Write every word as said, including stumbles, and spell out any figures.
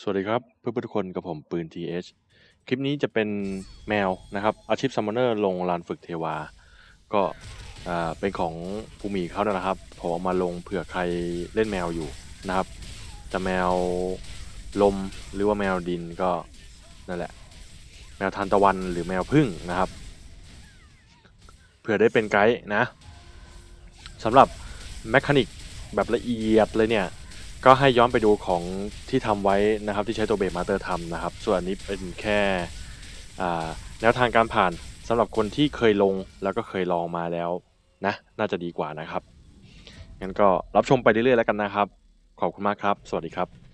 สวัสดีครับเพื่อนๆทุกคนกับผมปืน ที เอช คลิปนี้จะเป็นแมวนะครับอาชีพซัมมอนเนอร์ลงลานฝึกเทวาก็เป็นของภูมิเขานะครับผมเอามาลงเผื่อใครเล่นแมวอยู่นะครับจะแมวลมหรือว่าแมวดินก็นั่นแหละแมวทานตะวันหรือแมวพึ่งนะครับเผื่อได้เป็นไกด์นะสำหรับแมคานิกแบบละเอียดเลยเนี่ยก็ให้ย้อนไปดูของที่ทำไว้นะครับที่ใช้ตัวเบสมาสเตอร์ทำนะครับส่วนอันนี้เป็นแค่แนวทางการผ่านสำหรับคนที่เคยลงแล้วก็เคยลองมาแล้วนะน่าจะดีกว่านะครับงั้นก็รับชมไปเรื่อยๆแล้วกันนะครับขอบคุณมากครับสวัสดีครับ